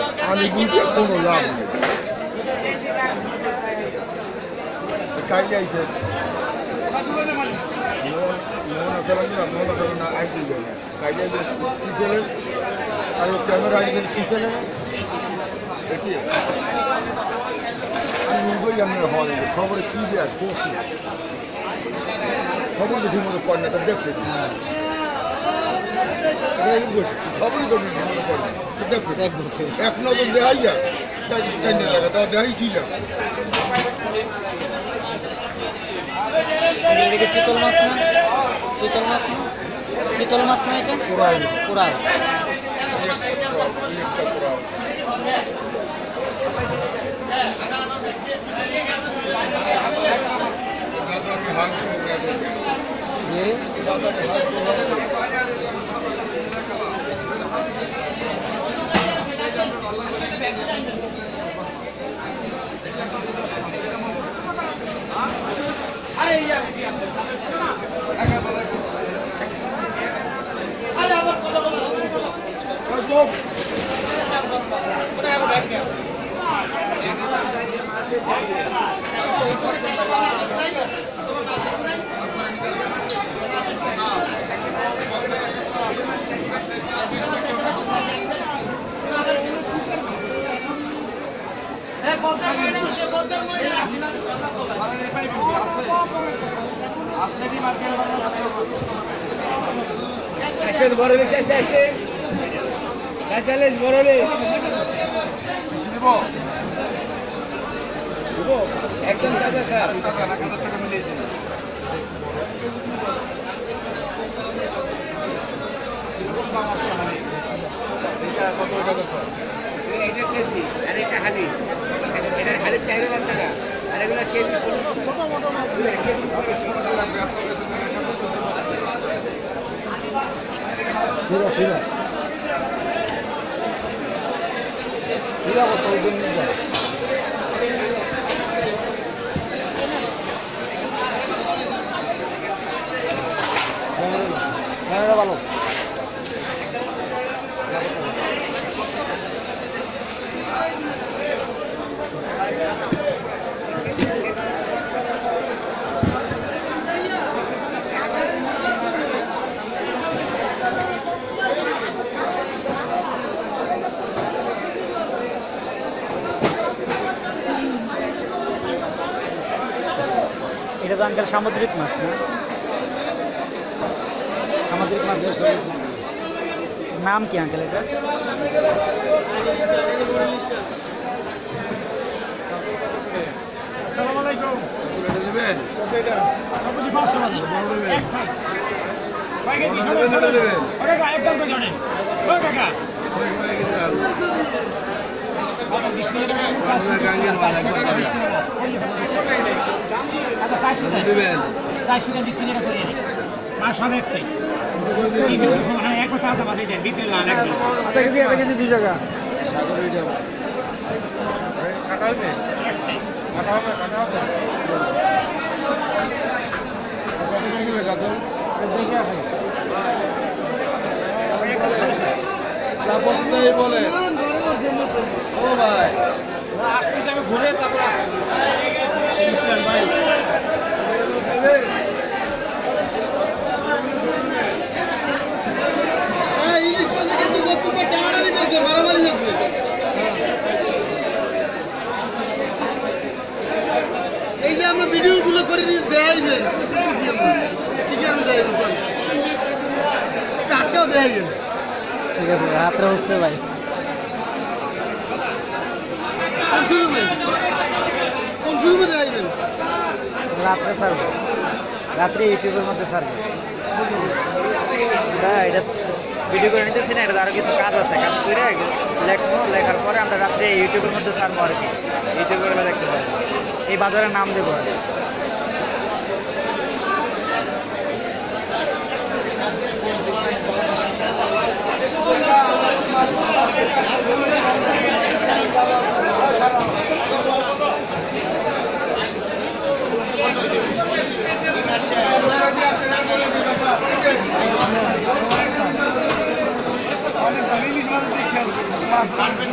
Aleluya Colorado. Kaya ise. সামুদ্রিক মাছ না সামুদ্রিক মাছ এর নাম কি আঙ্কেল এটা আসসালামু আলাইকুম নেবেন কত এটা আপনি 500 টাকা নেবেন এক সাইজ ভাই কি শুনুন নেবেন আরে একদম তো জানেন ওই কাকা আপনি 20 টাকা 500 টাকা আচ্ছা 60 টাকা দিবেন 60 টাকা 20 টাকা করে দিন মাছ হবে এক সাইজ করে দিন মানে এক কথা কথা বাজাই দেন বিকেল না নাকি আধা কেজি দুই টাকা সাগর ওইটা মাছ কাটা হবে এক সাইজ কাটা হবে কত করে দিবেন কত দেখে আসেন তারপরে বলেন ও ভাই আসতেছি আমি ঘুরে তারপর Mr. Mike. রাত্রে ইউটিউবের মধ্যে সারবে হ্যাঁ এটা ভিডিও করে নিতেছি না এটা আরও কিছু কাজ আছে কাজ করে লেখবো লেখার পরে আমরা রাত্রে ইউটিউবের মধ্যে সারবো আর কি ইউটিউবেরগুলো দেখতে পারবো এই বাজারের নাম দেবো আর কি I'm